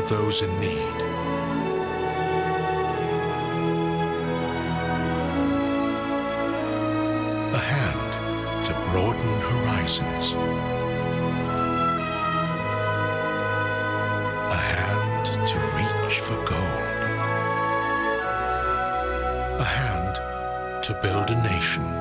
for those in need. A hand to broaden horizons. A hand to reach for gold. A hand to build a nation.